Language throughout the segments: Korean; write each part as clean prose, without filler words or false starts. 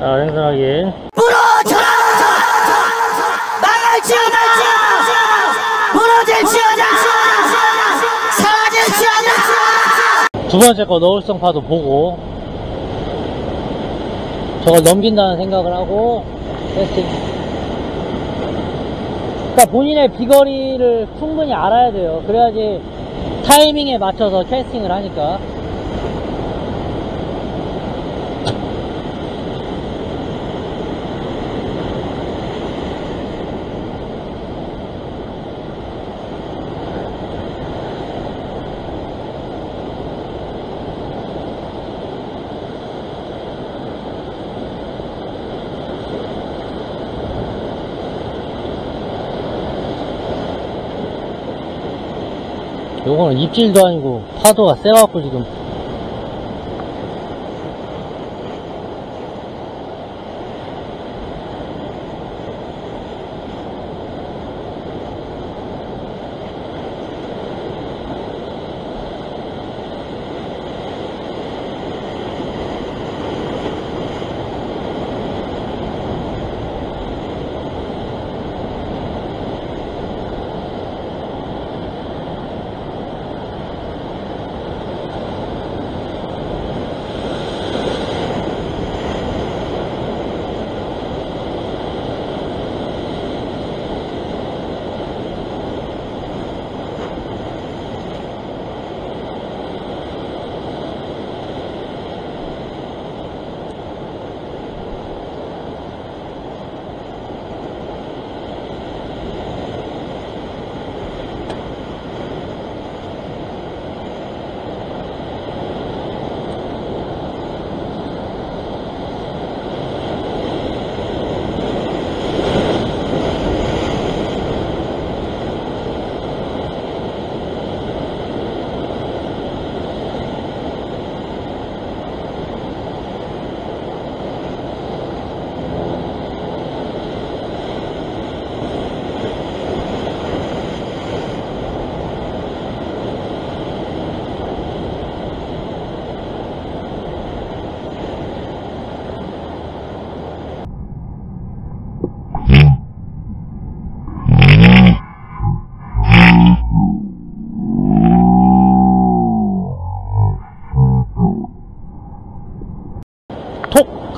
생선하게 부러져라! 망할지어다! 무너질지어다! 사라질지어다! 두 번째 거 너울성 파도 보고 저걸 넘긴다는 생각을 하고 테스팅. 그러니까 본인의 비거리를 충분히 알아야 돼요. 그래야지 타이밍에 맞춰서 캐스팅을 하니까. 요거는 입질도 아니고 파도가 세갖고 지금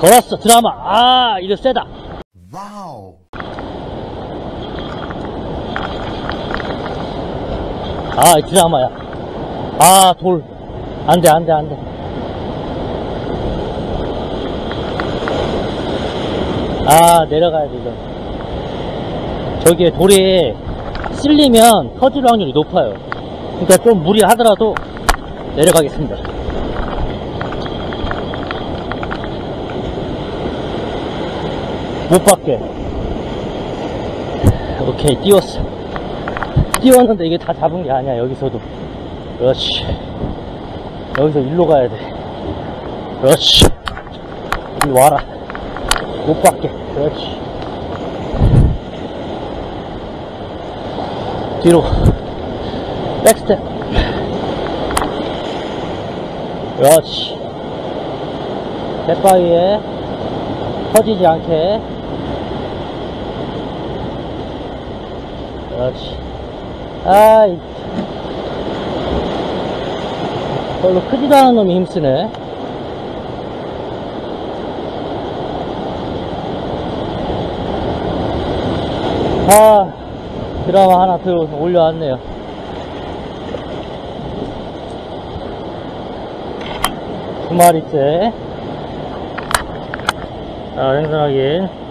걸었어. 드라마. 아, 이거 세다. 와우. 아, 드라마야. 아, 돌. 안 돼, 안 돼, 안 돼. 아, 내려가야 돼, 이거. 저기에 돌이 쓸리면 터질 확률이 높아요. 그러니까 좀 무리하더라도 내려가겠습니다. 못 받게. 오케이, 띄웠어. 띄웠는데 이게 다 잡은 게 아니야. 여기서도. 그렇지. 여기서 일로 가야 돼. 그렇지. 일로 와라. 못 받게. 그렇지. 뒤로. 백스텝. 그렇지. 갯바위에 터지지 않게. 그렇지. 아이. 별로 크지도 않은 놈이 힘쓰네. 아, 드라마 하나 들어 올려왔네요. 두 마리째. 자, 생선하기.